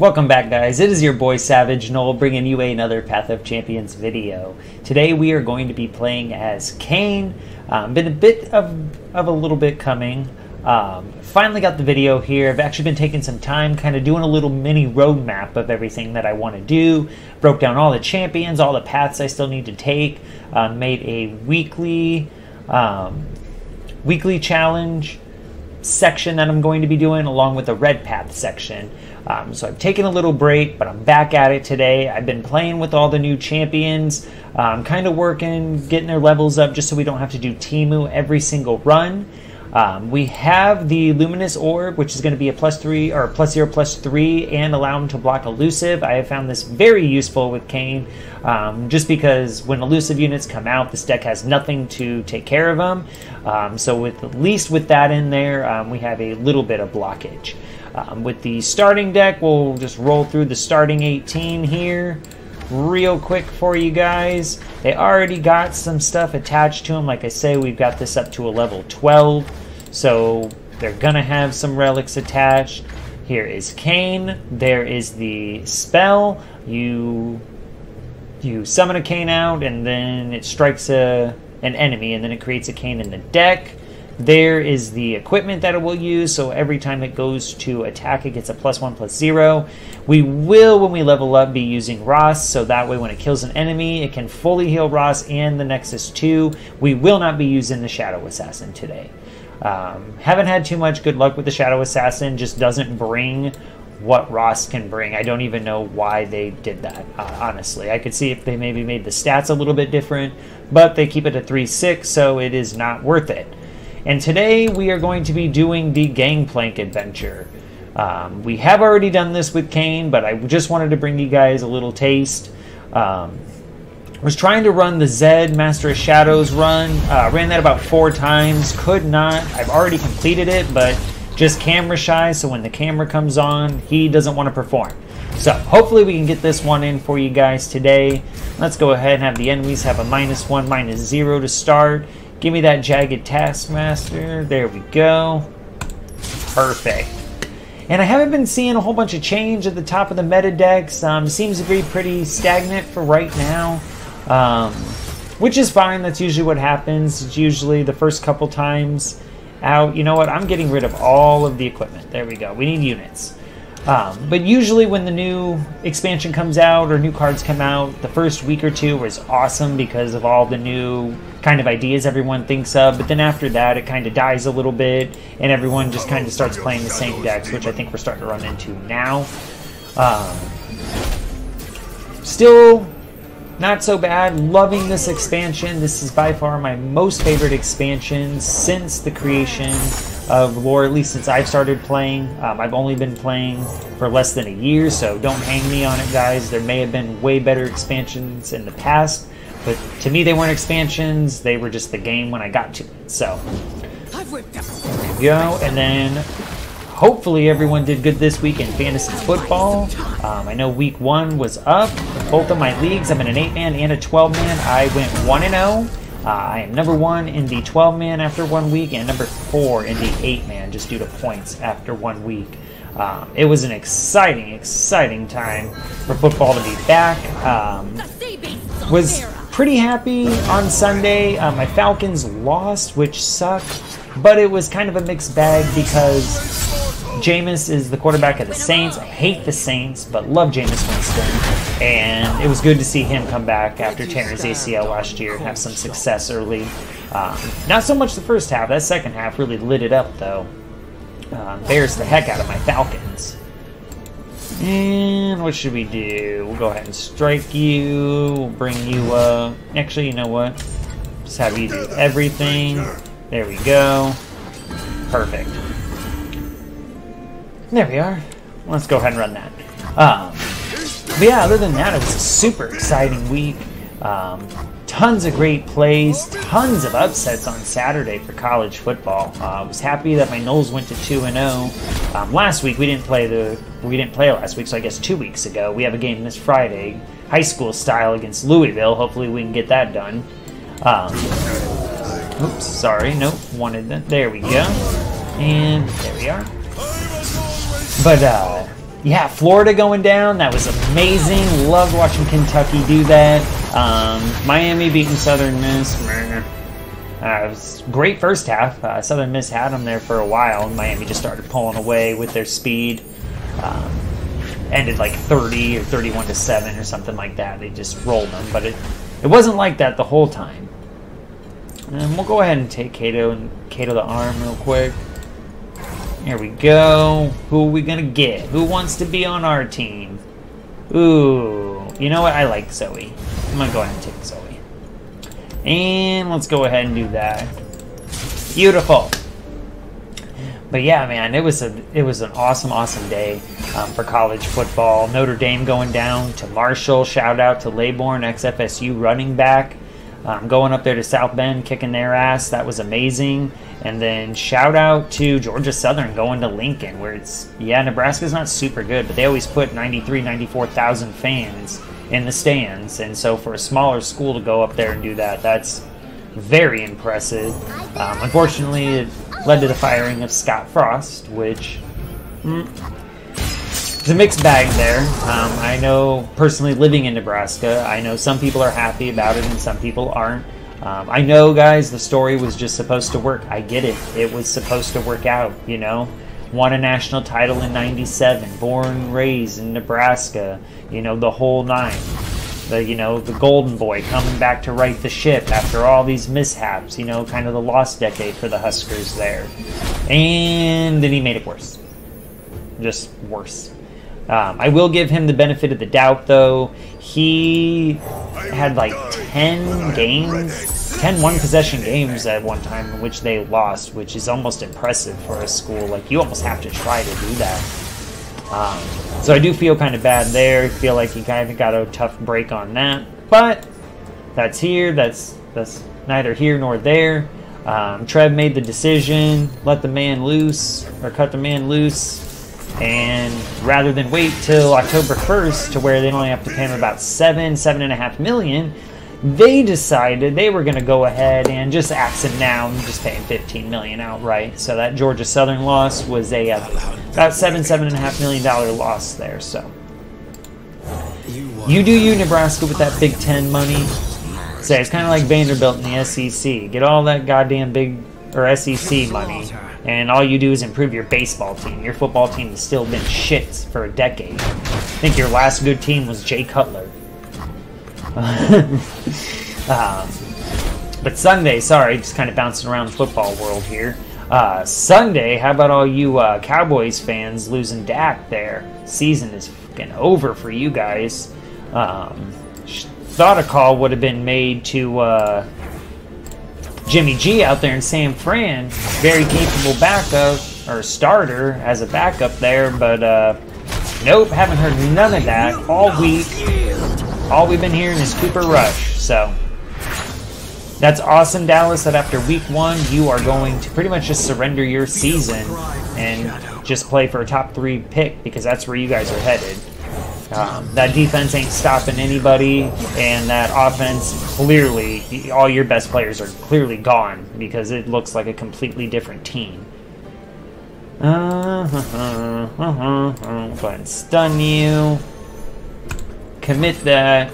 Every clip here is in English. Welcome back, guys. It is your boy Savage Nole bringing you another Path of Champions video. Today we are going to be playing as Kayn. Been a bit of a little bit coming. Finally got the video here. I've actually been taking some time kind of doing a little mini roadmap of everything that I want to do. Broke down all the champions, all the paths I still need to take. Made a weekly challenge section that I'm going to be doing along with the red path section. So I've taken a little break, but I'm back at it today. I've been playing with all the new champions, kind of working, getting their levels up just so we don't have to do Teemu every single run. We have the Luminous Orb, which is going to be a +3 or +0/+3 and allow him to block Elusive. I have found this very useful with Kayn, just because when Elusive units come out, this deck has nothing to take care of them. So with at least with that in there, we have a little bit of blockage. With the starting deck, we'll just roll through the starting 18 here real quick for you guys. They already got some stuff attached to them. Like I say, we've got this up to a level 12, so they're gonna have some relics attached. Here is Kayn. There is the spell. You summon a Kayn out, and then it strikes an enemy, and then it creates a Kayn in the deck. There is the equipment that it will use, so every time it goes to attack, it gets a +1/+0. We will, when we level up, be using Rhaast, so that way when it kills an enemy, it can fully heal Rhaast and the Nexus 2. We will not be using the Shadow Assassin today. Haven't had too much good luck with the Shadow Assassin, just doesn't bring what Rhaast can bring. I don't even know why they did that, honestly. I could see if they maybe made the stats a little bit different, but they keep it at 3-6, so it is not worth it. And today we are going to be doing the Gangplank adventure. We have already done this with Kayn, but I just wanted to bring you guys a little taste. Was trying to run the Zed Master of Shadows run. Ran that about 4 times. Could not. I've already completed it, but just camera shy. So when the camera comes on, he doesn't want to perform. So hopefully we can get this one in for you guys today. Let's go ahead and have the enemies have a -1/-0 to start. Give me that Jagged Taskmaster. There we go. Perfect. And I haven't been seeing a whole bunch of change at the top of the meta decks. Seems to be pretty stagnant for right now, which is fine. That's usually what happens. It's usually the first couple times out. You know what? I'm getting rid of all of the equipment. There we go. We need units. But usually when the new expansion comes out or new cards come out, the first week or two was awesome because of all the new kind of ideas everyone thinks of. But then after that, it kind of dies a little bit, and everyone just kind of starts playing the same decks, which I think we're starting to run into now. Still not so bad. Loving this expansion. This is by far my most favorite expansion since the creation of lore, at least since I've started playing. I've only been playing for less than a year, so don't hang me on it, guys. There may have been way better expansions in the past, but to me they weren't expansions, they were just the game when I got to it. So there we go, and then hopefully everyone did good this week in fantasy football. I know week 1 was up. Both of my leagues, I'm in an 8-man and a 12-man. I went 1-0. I am number 1 in the 12-man after 1 week and number 4 in the 8-man just due to points after 1 week. It was an exciting time for football to be back. Was pretty happy on Sunday. My Falcons lost, which sucked, but it was kind of a mixed bag because Jameis is the quarterback of the Saints. I hate the Saints, but love Jameis Winston. And it was good to see him come back after tearing his ACL last year and have some success early. Not so much the first half. That second half really lit it up, though. Bears the heck out of my Falcons. And what should we do? We'll go ahead and strike you. We'll bring you up. Actually, you know what? Just have you do everything. There we go. Perfect. There we are. Let's go ahead and run that. But yeah, other than that, it was a super exciting week. Tons of great plays, tons of upsets on Saturday for college football. I was happy that my Noles went to 2-0. Last week we didn't play last week, so I guess 2 weeks ago. We have a game this Friday, high school style against Louisville. Hopefully we can get that done. Oops, sorry, nope, wanted that. There we go, and there we are. But Yeah, Florida going down. That was amazing. Loved watching Kentucky do that. Miami beating Southern Miss. It was great first half. Southern Miss had them there for a while, and Miami just started pulling away with their speed. Ended like 30 or 31 to 7 or something like that. They just rolled them, but it wasn't like that the whole time. And we'll go ahead and take Kato the arm real quick. Here we go. Who are we gonna get? Who wants to be on our team? Ooh, you know what? I like Zoe. I'm gonna go ahead and take Zoe. And let's go ahead and do that. Beautiful. But yeah, man, it was an awesome day for college football. Notre Dame going down to Marshall. Shout out to Laybourne, ex-FSU running back. Going up there to South Bend, kicking their ass. That was amazing. And then shout out to Georgia Southern going to Lincoln, where it's, yeah, Nebraska's not super good, but they always put 94,000 fans in the stands. And so for a smaller school to go up there and do that, that's very impressive. Unfortunately, it led to the firing of Scott Frost, which it's a mixed bag there. I know, personally living in Nebraska, I know some people are happy about it and some people aren't. I know, guys, the story was just supposed to work. I get it. It was supposed to work out, you know? Won a national title in 97, born, raised in Nebraska, you know, the whole nine. You know, the golden boy coming back to right the ship after all these mishaps, you know, kind of the lost decade for the Huskers there. And then he made it worse. Just worse. I will give him the benefit of the doubt, though. He had like 10 games, 10 one-possession games at one time in which they lost, which is almost impressive for a school. Like, you almost have to try to do that. So I do feel kind of bad there. I feel like he kind of got a tough break on that. But that's here. That's neither here nor there. Trev made the decision. Let the man loose, or cut the man loose. And rather than wait till October 1st to where they only have to pay him about $7.5 million, they decided they were going to go ahead and just axe him now and just pay him $15 million outright. So that Georgia Southern loss was a about $7.5 million loss there. So you do you, Nebraska, with that Big Ten money. Say it's kind of like Vanderbilt in the SEC. Get all that goddamn Big or SEC money. And all you do is improve your baseball team. Your football team has still been shit for a decade. I think your last good team was Jay Cutler. But Sunday, sorry, just kind of bouncing around the football world here. Sunday, how about all you Cowboys fans losing Dak there? Season is fucking over for you guys. Thought a call would have been made to... Jimmy G out there in San Fran, very capable backup, or starter as a backup there, but nope, haven't heard none of that all week. All we've been hearing is Cooper Rush, so that's awesome, Dallas, that after week one, you are going to pretty much just surrender your season and just play for a top 3 pick, because that's where you guys are headed. That defense ain't stopping anybody, and that offense, clearly, all your best players are clearly gone because it looks like a completely different team. I'll go ahead and stun you. Commit that.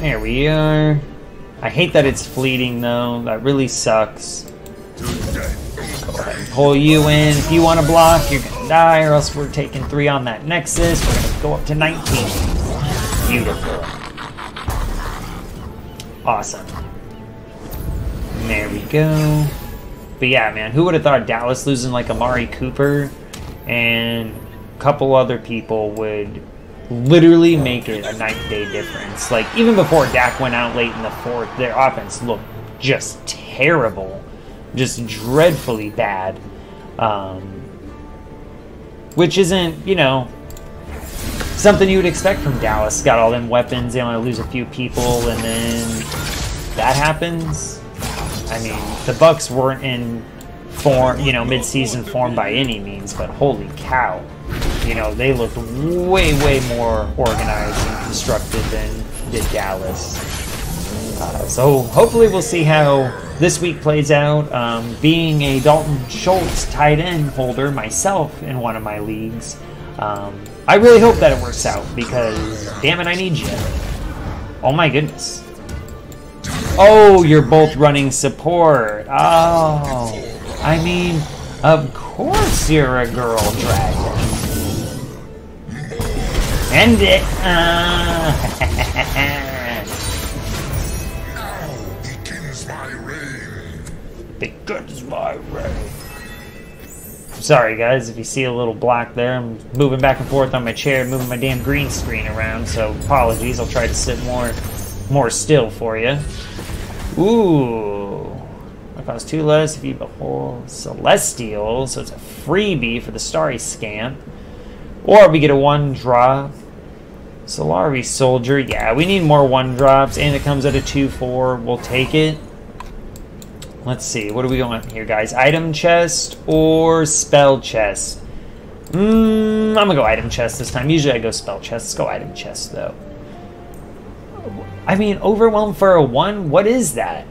There we are. I hate that it's fleeting, though. That really sucks. Go ahead and pull you in. If you want to block, you're going to die, or else we're taking 3 on that Nexus. We're going to go up to 19. Beautiful. Awesome. There we go. But yeah, man, who would have thought Dallas losing like Amari Cooper and a couple other people would literally make it a night-day difference. Like, even before Dak went out late in the fourth, their offense looked just terrible. Just dreadfully bad, which isn't, you know, something you would expect from Dallas. Got all them weapons, they only lose a few people, and then that happens. I mean, the Bucks weren't in form, you know, mid-season form by any means, but holy cow, you know, they looked way more organized and constructed than did Dallas. So hopefully we'll see how this week plays out. Being a Dalton Schultz tight end holder myself in one of my leagues, I really hope that it works out, because damn it, I need you. Oh my goodness. Oh, you're both running support. Oh, I mean, of course you're a girl dragon. End it. Now begins my reign. Begins my reign. Sorry guys, if you see a little black there, I'm moving back and forth on my chair, moving my damn green screen around, so apologies. I'll try to sit more still for you. Ooh, it costs 2 less if you behold Celestial, so it's a freebie for the Starry Scamp. Or we get a 1-drop. Solari Soldier, yeah, we need more 1-drops, and it comes at a 2/4. We'll take it. Let's see, what do we going here, guys? Item chest or spell chest? I'm gonna go item chest this time. Usually I go spell chest. Let's go item chest, though. I mean, Overwhelm for a 1? What is that?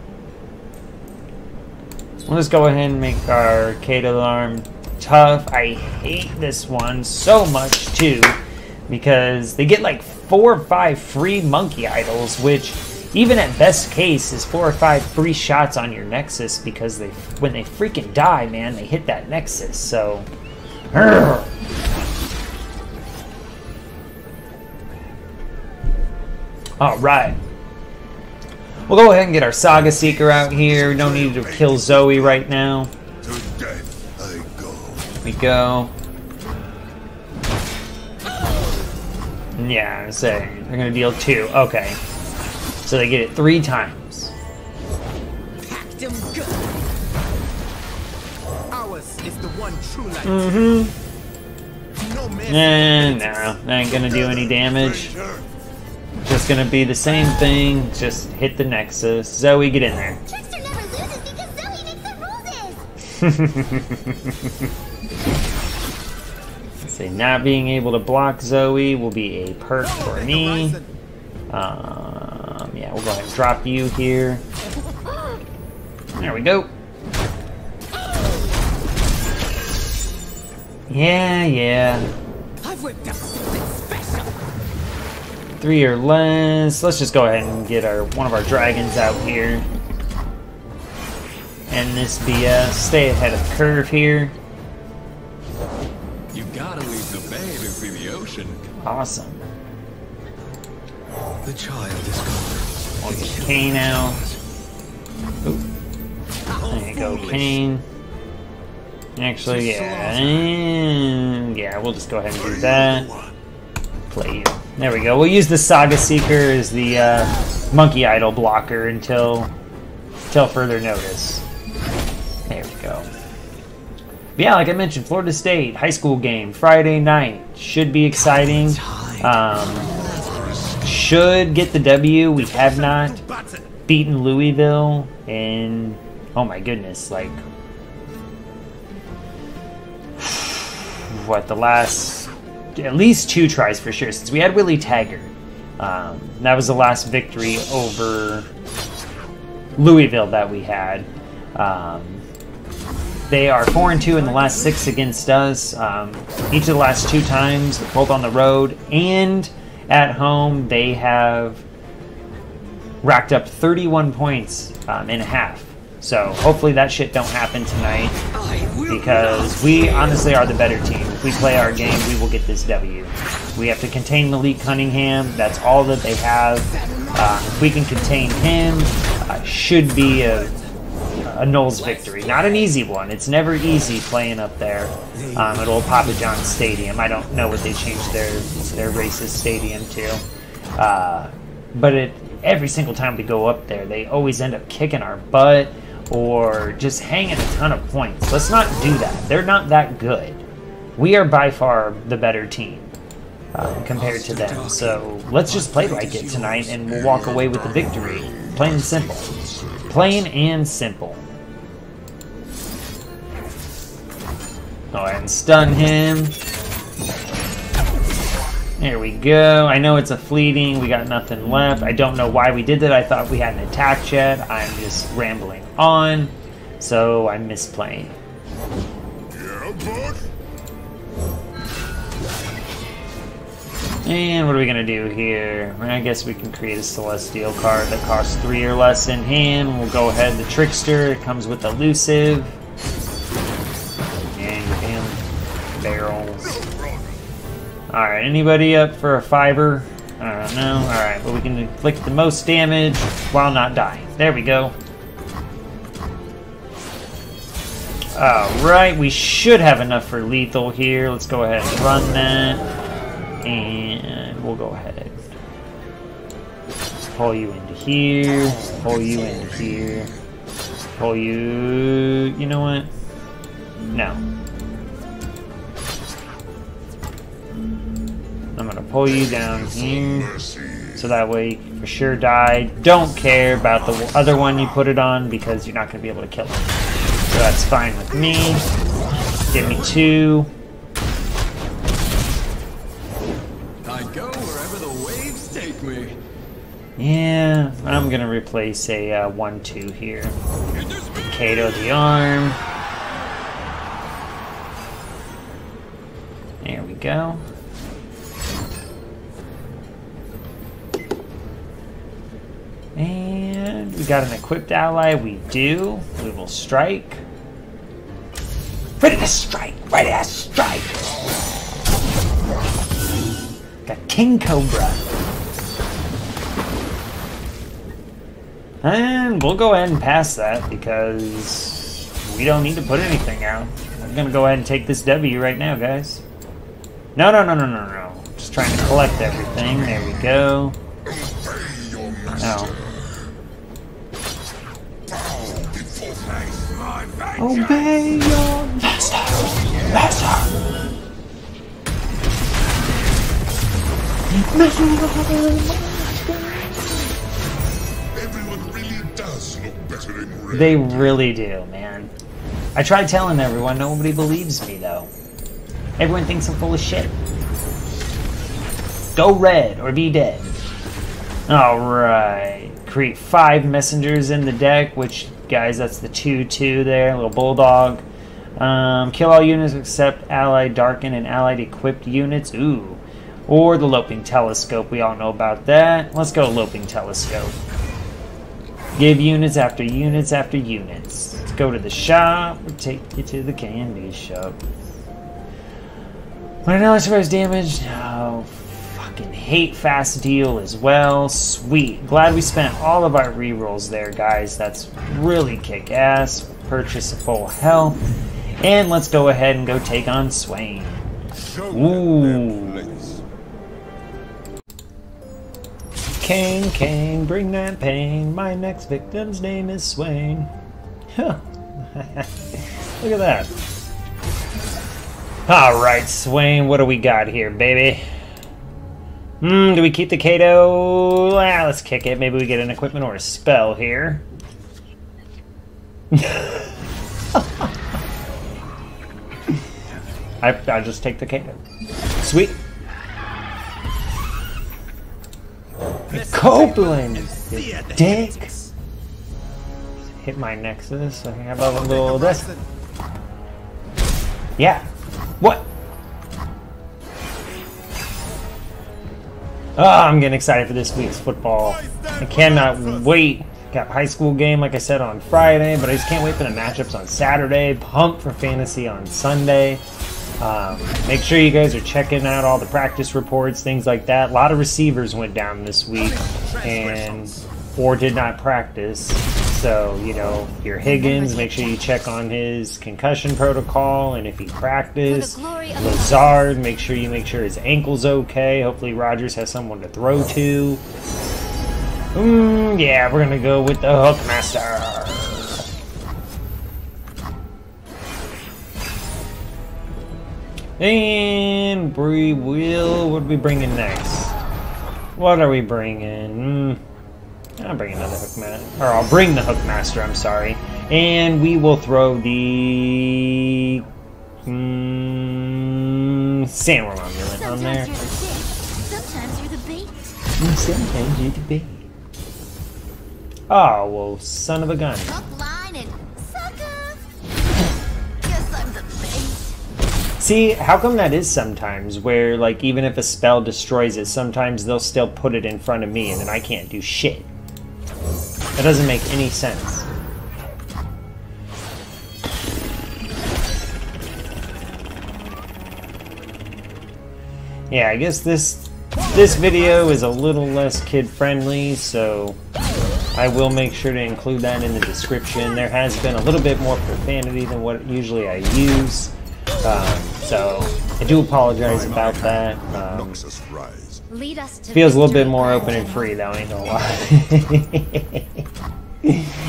We'll just go ahead and make our Arcade Alarm tough. I hate this one so much, too, because they get like 4 or 5 free monkey idols, which even at best case is 4 or 5 free shots on your Nexus, because they, when they freaking die, man, they hit that Nexus, so... Urgh. Alright. We'll go ahead and get our Saga Seeker out here. No need to kill Zoe right now. Here we go. Yeah, I'm saying they're gonna deal 2. Okay. So they get it 3 times. And no, ain't gonna do any damage. Just gonna be the same thing, just hit the Nexus. Zoe, get in there. Trickster never loses because Zoe makes the roses! Say, not being able to block Zoe will be a perk for me. Yeah, we'll go ahead and drop you here. There we go. Yeah, yeah. 3 or less. Let's just go ahead and get our one of our dragons out here. And this BS. Stay ahead of the curve here. You gotta leave the baby for the ocean. Awesome. The child is gone. I'll get Kayn out. Oop. There you go, Kayn. Actually, yeah. And yeah, we'll just go ahead and do that. Play you. There we go. We'll use the Saga Seeker as the monkey idol blocker until further notice. There we go. But yeah, like I mentioned, Florida State high school game Friday night should be exciting. Should get the W. We have not beaten Louisville in, oh my goodness, like what, the last at least 2 tries for sure, since we had Willie Taggart. That was the last victory over Louisville that we had. They are 4-2 in the last 6 against us. Each of the last 2 times, both on the road and at home, they have racked up 31 points in a half. So hopefully that shit don't happen tonight, because we honestly are the better team. If we play our game, we will get this W. We have to contain Malik Cunningham. That's all that they have. If we can contain him, should be a Noles victory. Not an easy one. It's never easy playing up there at old Papa John Stadium. I don't know what they changed their racist stadium to. But every single time we go up there, they always end up kicking our butt or just hanging a ton of points. Let's not do that. They're not that good. We are by far the better team compared to them. So let's just play like it tonight, and we'll walk away with the victory. Plain and simple. Plain and simple. Go ahead and stun him. There we go. I know it's a fleeting. We got nothing left. I don't know why we did that. I thought we hadn't attacked yet. I'm just rambling on. So I'm misplaying. Yeah, bud. And what are we going to do here? I guess we can create a Celestial card that costs 3 or less in hand. We'll go ahead the Trickster. It comes with Elusive. And barrels. Alright, anybody up for a fiver? I don't know. Alright, but we can inflict the most damage while not dying. There we go. Alright, we should have enough for lethal here. Let's go ahead and run that. And we'll go ahead. Pull you into here. Pull you into here. Pull you. You know what? No. I'm gonna pull you down here. So that way you can for sure die. Don't care about the other one you put it on because you're not gonna be able to kill it. So that's fine with me. Give me 2. Yeah, I'm gonna replace a 1-2 here. Kato the arm. There we go. And we got an equipped ally. We do. We will strike. Ready to strike! Ready to strike! Got King Cobra. And we'll go ahead and pass that because we don't need to put anything out. I'm gonna go ahead and take this W right now, guys. No, no, no, no, no, no. Just trying to collect everything. There we go. No. Obey your master. Master. They really do, man. I tried telling everyone, nobody believes me, though. Everyone thinks I'm full of shit. Go red, or be dead. Alright. Create 5 messengers in the deck, which, guys, that's the 2-2 there, little bulldog. Kill all units except allied, darkened, and allied equipped units. Ooh. Or the Loping Telescope, we all know about that. Let's go Loping Telescope. Give units after units after units. Let's go to the shop. We'll take you to the candy shop. When an ally suffers damage, oh, fucking hate fast deal as well. Sweet. Glad we spent all of our rerolls there, guys. That's really kick-ass. Purchase a full health. And let's go ahead and go take on Swain. Ooh. Kayn, Kayn, bring that pain. My next victim's name is Swain. Huh. Look at that. Alright, Swain, what do we got here, baby? Do we keep the Kato? Ah, let's kick it. Maybe we get an equipment or a spell here. I'll just take the Kato. Sweet. Copeland, dick. Hit my nexus. I have a little this. Yeah. What? Oh, I'm getting excited for this week's football. I cannot wait. Got high school game, like I said, on Friday, but I just can't wait for the matchups on Saturday. Pumped for fantasy on Sunday. Make sure you guys are checking out all the practice reports, things like that. A lot of receivers went down this week or did not practice. So, you know, if you're Higgins, make sure you check on his concussion protocol and if he practiced. Lazard, make sure his ankle's okay. Hopefully Rodgers has someone to throw to. Yeah, we're gonna go with the Hookmaster. And we will. What are we bringing next? What are we bringing? I'll bring another Hookmaster. Or I'll bring the Hookmaster, I'm sorry. And we will throw the Sandworm Amulet on there. And sometimes you can be. Ah, oh, well, son of a gun. See, how come that is sometimes, where, like, even if a spell destroys it, sometimes they'll still put it in front of me and then I can't do shit. That doesn't make any sense. Yeah, I guess this video is a little less kid-friendly, so I will make sure to include that in the description. There has been a little bit more profanity than what usually I use. So I do apologize about that. Feels a little bit more open and free though, ain't no lie.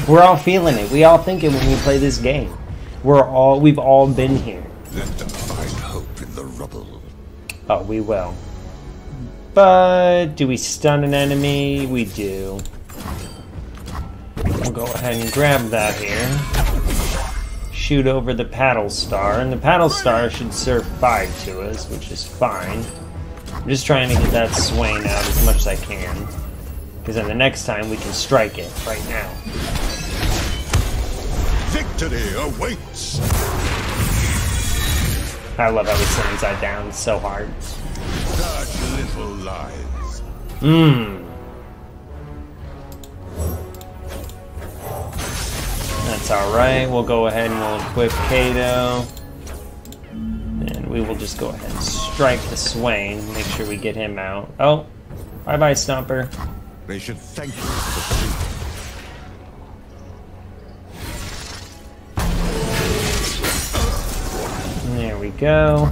We're all feeling it. We all think it when we play this game. We've all been here. Let them find hope in the rubble. Oh, we will. But do we stun an enemy? We do. We'll go ahead and grab that here. Shoot over the Paddle Star, and the Paddle Star should serve 5 to us, which is fine. I'm just trying to get that Swain out as much as I can, because then the next time we can strike it right now. Victory awaits. I love how we send that down so hard. Such little lies. That's alright, we'll go ahead and we'll equip Kato. And we will just go ahead and strike the Swain, make sure we get him out. Oh, bye-bye, Stomper. They should thank you for the treat. There we go.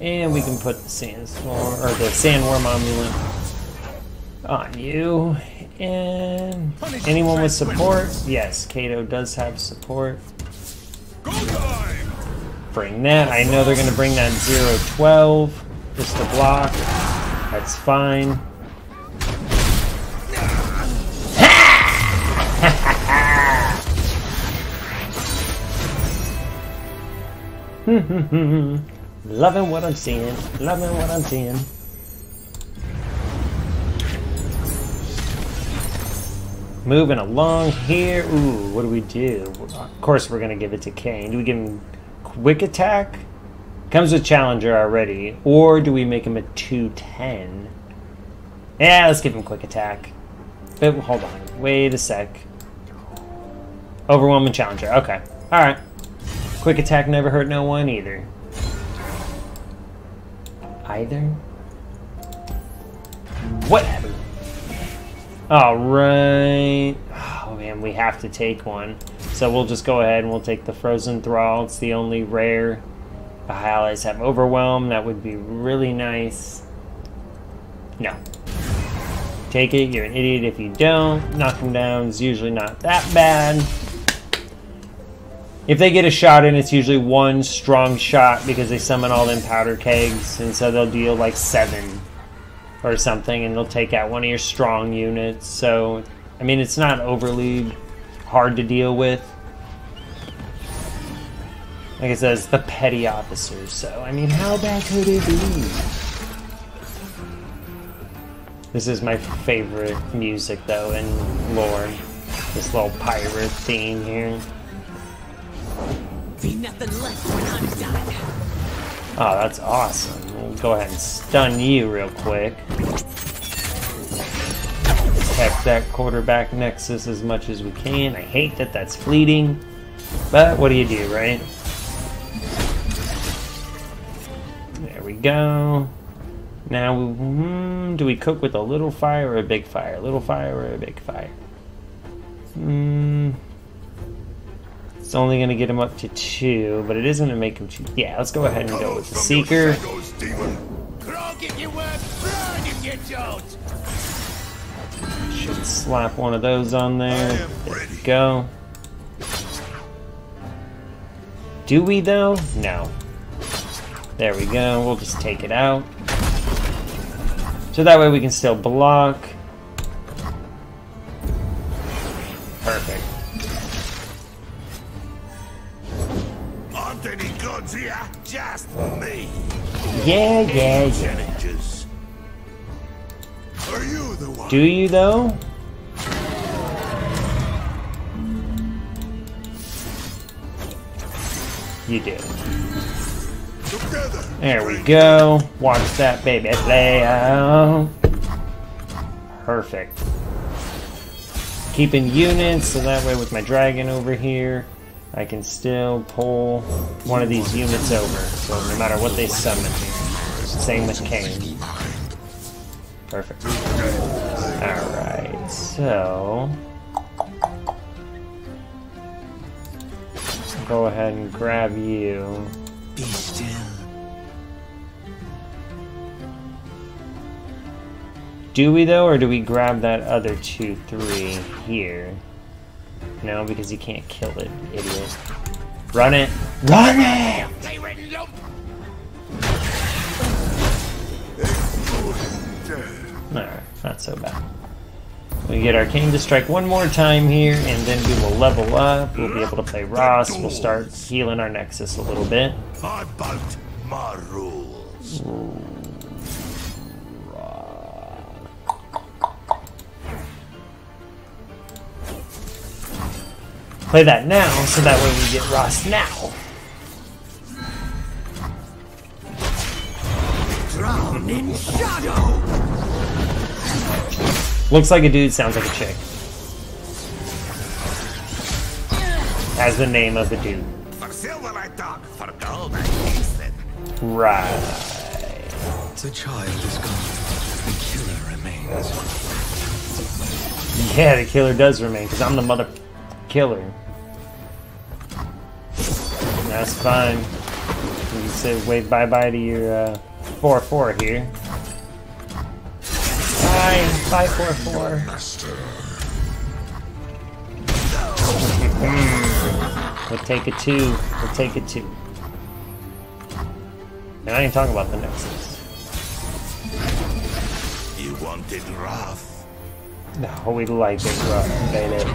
And we can put the Sandworm Amulet on you. And anyone with support? Yes, Kato does have support. Bring that. I know they're going to bring that 0-12 just to block. That's fine. Loving what I'm seeing. Loving what I'm seeing. Moving along here. Ooh, what do we do? Of course we're going to give it to Kayn. Do we give him quick attack? Comes with Challenger already. Or do we make him a 210? Yeah, let's give him quick attack. But hold on. Wait a sec. Overwhelming Challenger. Okay. Alright. Quick attack never hurt no one either. Whatever. Alright. Oh man, we have to take one. So we'll just go ahead and we'll take the Frozen Thrall. It's the only rare. The allies have Overwhelm. That would be really nice. No. Take it. You're an idiot if you don't. Knock them down. It's usually not that bad. If they get a shot in, it's usually one strong shot because they summon all them Powder Kegs. And so they'll deal like 7. Or something, and they'll take out one of your strong units. So, I mean, it's not overly hard to deal with. Like I said, it's the petty officers. So, I mean, how bad could it be? This is my favorite music, though, in lore. This little pirate theme here. Be nothing left when I'm done. Oh, that's awesome. We'll go ahead and stun you real quick. Protect that quarterback nexus as much as we can. I hate that that's fleeting, but what do you do, right? There we go. Now, do we cook with a little fire or a big fire? Little fire or a big fire? It's only going to get him up to 2, but it is going to make him 2. Yeah, let's go ahead and go with the Seeker. Should slap one of those on there. There we go. Do we, though? No. There we go. We'll just take it out. So that way we can still block. Perfect. Just me. Yeah. Do you though? You do. There we go. Watch that baby play out. Perfect. Keeping units, so that way with my dragon over here, I can still pull one of these units over. So no matter what they summon here. Same with Kayn. Perfect. Alright, so... go ahead and grab you. Be still. Do we though, or do we grab that other 2-3 here? No, because you can't kill it, idiot. Run it! Run it! Alright, not so bad. We get Arcane to strike one more time here, and then we will level up. We'll be able to play Rhaast. We'll start healing our Nexus a little bit. I bout my rules. Play that now, so that way we get Rhaast now. Drown in shadow. Looks like a dude, sounds like a chick. As the name of the dude. For silver I talk, for gold I listen. Right. The child is gone. The killer remains. Yeah, the killer does remain, because I'm the mother killer. That's fine. You can say wave bye-bye to your 4-4 here. Bye, 544. We'll take a 2. We'll take a 2. And I ain't talking about the Nexus. You wanted rough. No, we like it rough, baby.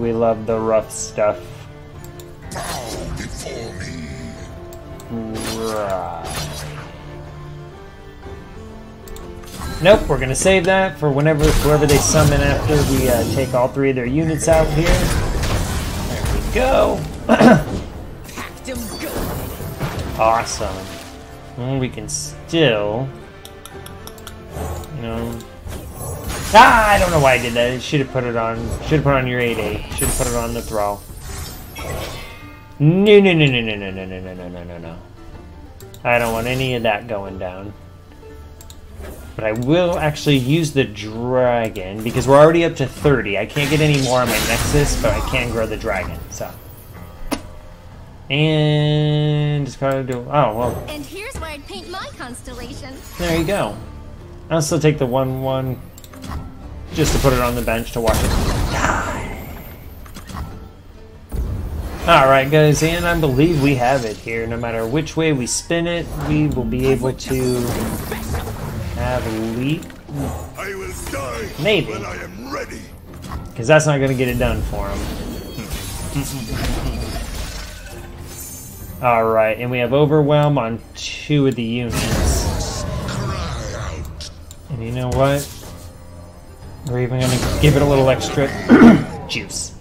We love the rough stuff. Bow before me. Right. Nope, we're gonna save that for whoever they summon after we take all 3 of their units out here. There we go. Awesome. Well, we can still, you know. Ah, I don't know why I did that. It should have put it on. Should have put it on your 8/8. Should have put it on the Thrall. No. I don't want any of that going down. But I will actually use the dragon, because we're already up to 30. I can't get any more on my Nexus, but I can grow the dragon, so. And discard. Oh, well. And here's where I'd paint my constellation. There you go. I'll still take the 1-1 just to put it on the bench to watch it die. Alright, guys, and I believe we have it here. No matter which way we spin it, we will be able to... have a leap. I will die. Maybe. When I am ready. Because that's not going to get it done for him. Alright, and we have Overwhelm on 2 of the units. And you know what? We're even going to give it a little extra juice.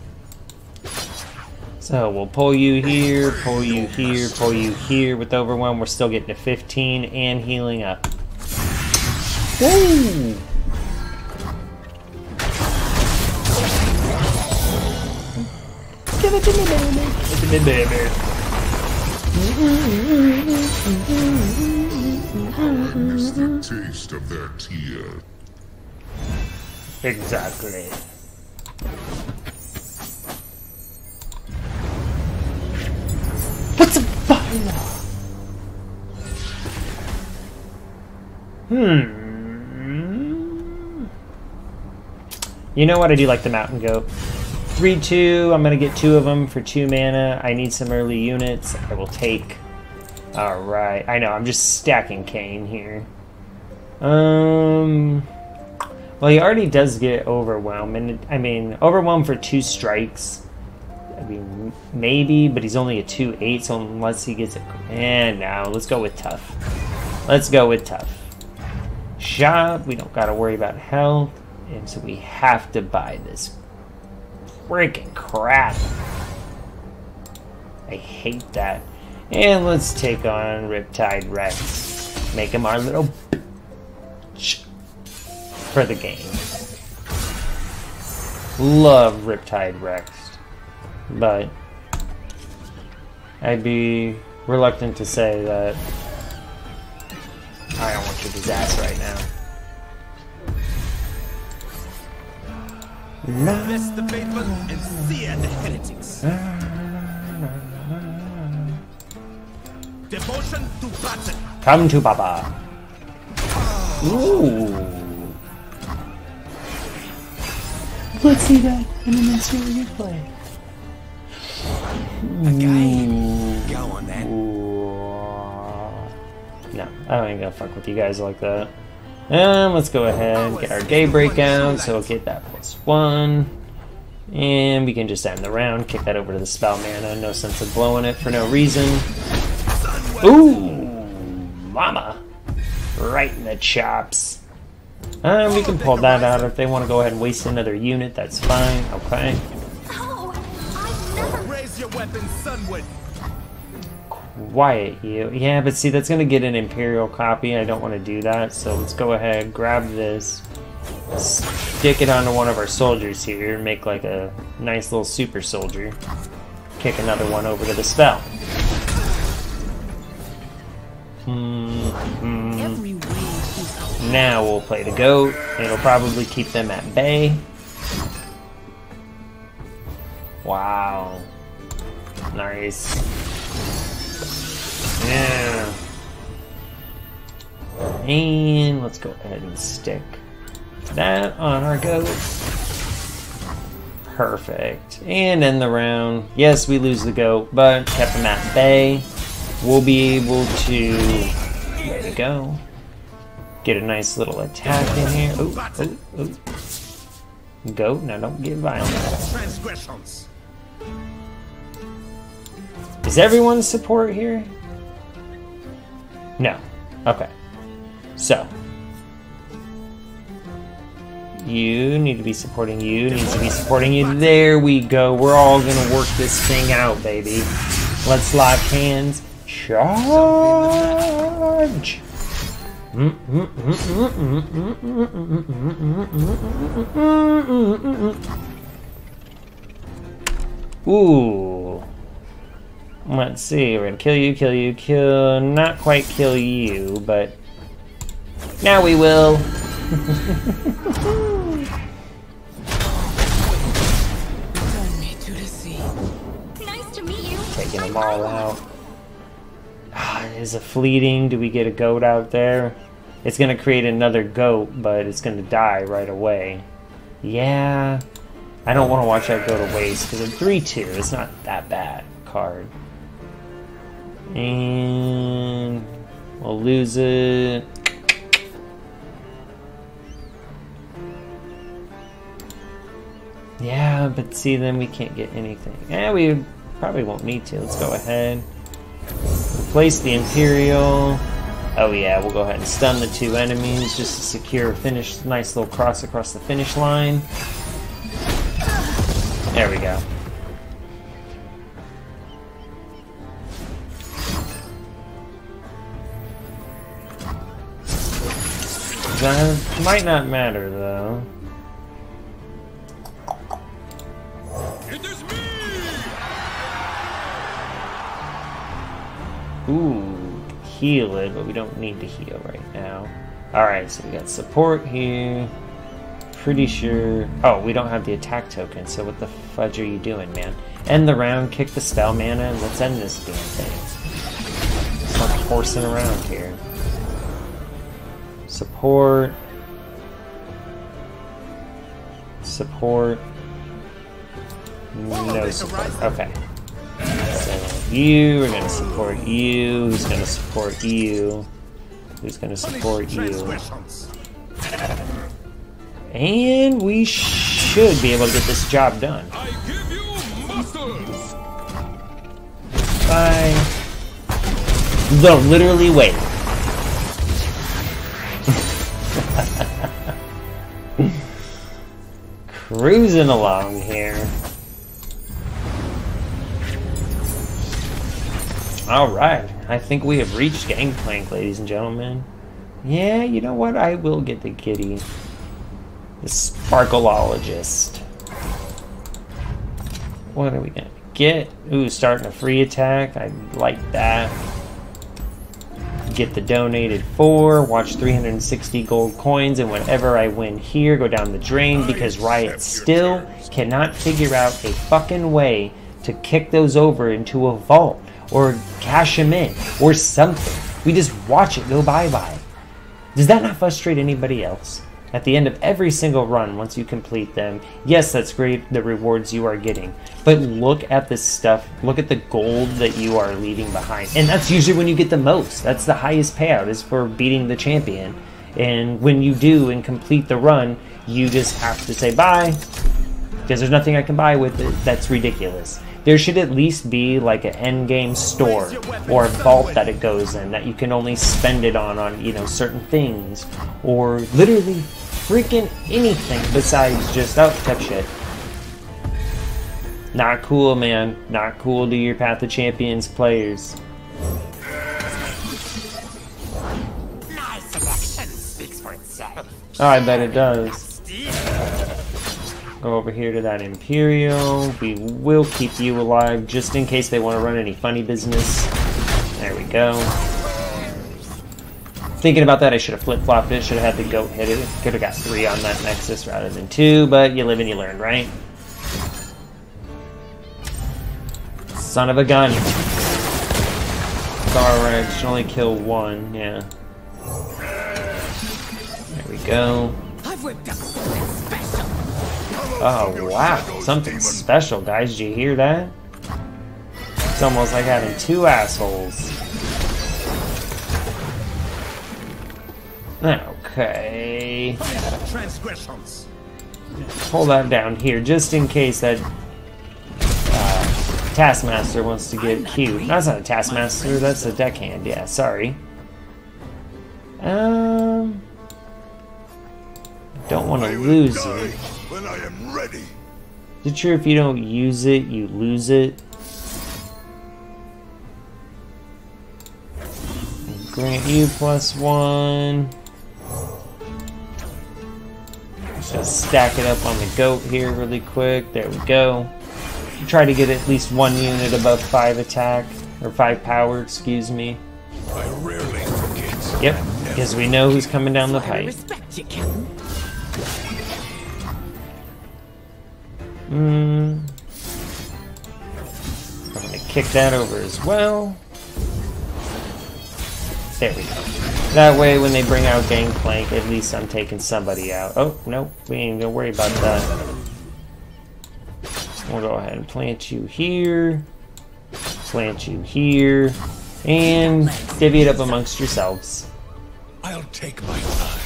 So we'll pull you here, pull you here, pull you here. With Overwhelm, we're still getting to 15 and healing up. Woo! Give it to me, baby. Give it to me, baby. It's the taste of their tear. Exactly. What's a fire? You know what? I do like the mountain goat. 3-2. I'm gonna get 2 of them for 2 mana. I need some early units. I will take. All right. I know. I'm just stacking Kayn here. Well, he already does get Overwhelm, and Overwhelm for 2 strikes. I mean, maybe, but he's only a 2/8. So unless he gets it, and now let's go with tough. shop. We don't gotta worry about health. And so we have to buy this freaking crap. I hate that. And let's take on Riptide Rex. Make him our little bitch for the game. Love Riptide Rex. But I'd be reluctant to say that I don't want your disaster right now. Bless the faithful and sear the heretics. Devotion to battle. Come to Papa. Ooh. Let's see that in the next video we play. Okay. Go on then. No, I don't even gonna fuck with you guys like that. And let's go ahead and get our day breakout, so we'll get that +1. And we can just end the round, kick that over to the spell mana, no sense of blowing it for no reason. Ooh! Mama! Right in the chops. We can pull that out if they want to go ahead and waste another unit, that's fine, okay. Raise your weapon, Sunwood! Wyatt, you. Yeah, but see, that's going to get an Imperial copy. I don't want to do that, so let's go ahead, grab this, stick it onto one of our soldiers here, make like a nice little super soldier, kick another one over to the spell. Now we'll play the goat. It'll probably keep them at bay. Wow. Nice. Yeah. And let's go ahead and stick that on our goat. Perfect. And end the round. Yes, we lose the goat, but kept him at bay. We'll be able to, there we go, get a nice little attack in here. Oh, oh, oh. Goat, now don't get violent. Is everyone support here? No. Okay. So. You need to be supporting you. Needs to be supporting you. There we go. We're all gonna work this thing out, baby. Let's lock hands. Charge! Ooh. Let's see, we're gonna kill you, kill you, kill... Not quite kill you, but... Now we will! Taking them all out. Is a fleeting, do we get a goat out there? It's gonna create another goat, but it's gonna die right away. Yeah... I don't want to watch that go to waste, because in 3-2, it's not that bad card. And we'll lose it. Yeah, but see, then we can't get anything. Yeah, we probably won't need to. Let's go ahead. Replace the Imperial. Oh yeah, we'll go ahead and stun the two enemies just to secure a finish. Nice little cross across the finish line. There we go. That might not matter, though. It is me! Ooh, heal it, but we don't need to heal right now. Alright, so we got support here. Pretty sure... Oh, we don't have the attack token, so what the fudge are you doing, man? End the round, kick the spell mana, and let's end this damn thing. It's not horsing around here. Support. Support. No support. Okay. So you are gonna support you. Who's gonna support you? Who's gonna support you? And we should be able to get this job done. Bye. They'll literally wait. cruising along here. Alright, I think we have reached Gangplank, ladies and gentlemen. Yeah, you know what? I will get the kitty. The Sparkleologist. What are we gonna get? Ooh, starting a free attack. I like that. Get the donated 4, watch 360 gold coins, and whenever I win here, go down the drain because Riot still cannot figure out a fucking way to kick those over into a vault or cash them in or something. We just watch it go bye-bye. Does that not frustrate anybody else? At the end of every single run, once you complete them, yes, that's great, the rewards you are getting. But look at this stuff. Look at the gold that you are leaving behind. And that's usually when you get the most. That's the highest payout, is for beating the champion. And when you do and complete the run, you just have to say bye, because there's nothing I can buy with it. That's ridiculous. There should at least be like an endgame store or a vault that it goes in that you can only spend it on you know, certain things, or literally freaking anything besides just, oh, tech shit. Not cool, man. Not cool to your Path of Champions players. My selection speaks for itself. Oh, I bet it does. Go over here to that Imperial. We will keep you alive just in case they want to run any funny business. There we go. Thinking about that, I should have flip-flopped it. Should have had the goat hit it. Could have got 3 on that Nexus rather than 2, but you live and you learn, right? Son of a gun. Zaraxis should only kill 1, yeah. There we go. I've whipped up something special. Oh wow, something special, guys. Did you hear that? It's almost like having 2 assholes. Okay. Hold that down here just in case that Taskmaster wants to get cute. No, that's not a Taskmaster, that's a deckhand. Yeah, sorry. Don't want to lose it. When I am ready. Is it true if you don't use it, you lose it? Grant you +1. Just stack it up on the goat here really quick. There we go. Try to get at least 1 unit above 5 attack, or 5 power, excuse me. I rarely forget. Yep, because we know who's coming down the pipe. I'm gonna kick that over as well. There we go. That way when they bring out Gangplank, at least I'm taking somebody out. Oh, nope, we ain't gonna worry about that. We'll go ahead and plant you here. Plant you here. And divvy it up amongst yourselves. I'll take my time.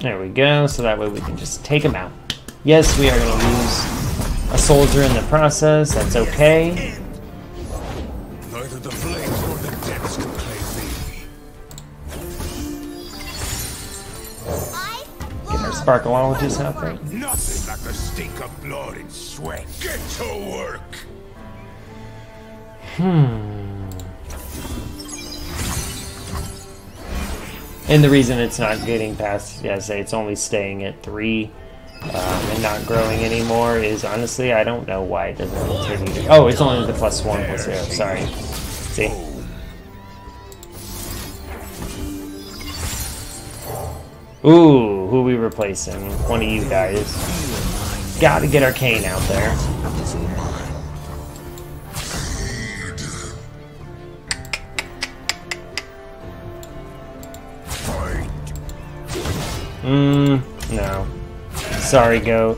There we go, so that way we can just take him out. Yes, we are going to lose a soldier in the process, that's okay. Neither the flames nor the depths can claim me. Get our Sparkleologist out there. Nothing like the stink of blood and sweat. Get to work! And the reason it's not getting past, yeah, say it's only staying at 3 and not growing anymore is, honestly, I don't know why it doesn't continue to. Oh, it's only the +1/+0. Sorry. See. Ooh, who we replacing? One of you guys. Gotta get our Kayn out there. No. Sorry, goat,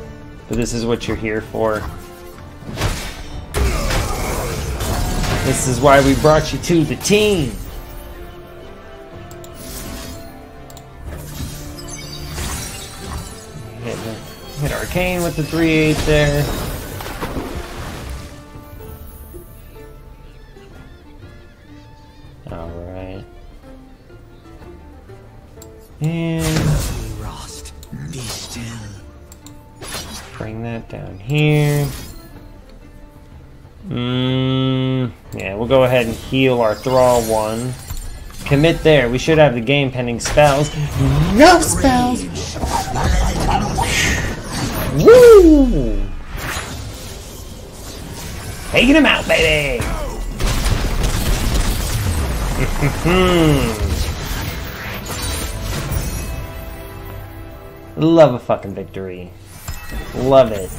but this is what you're here for. This is why we brought you to the team! Hit Arcane with the 3-8 there. And Rhaast, be still. Bring that down here. Yeah, we'll go ahead and heal our Thrall one. Commit there. We should have the game pending spells. No spells! Woo! Taking him out, baby! Love a fucking victory. Love it.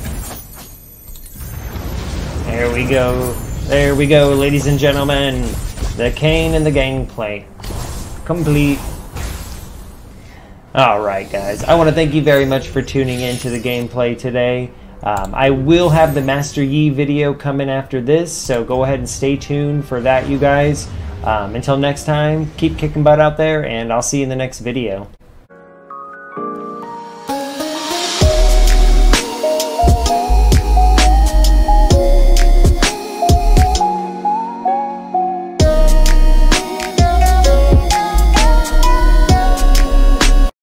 There we go. There we go, ladies and gentlemen. The Kayn and the Gangplank. Complete. Alright, guys. I want to thank you very much for tuning in to the gameplay today. I will have the Master Yi video coming after this, so go ahead and stay tuned for that, you guys. Until next time, keep kicking butt out there, and I'll see you in the next video.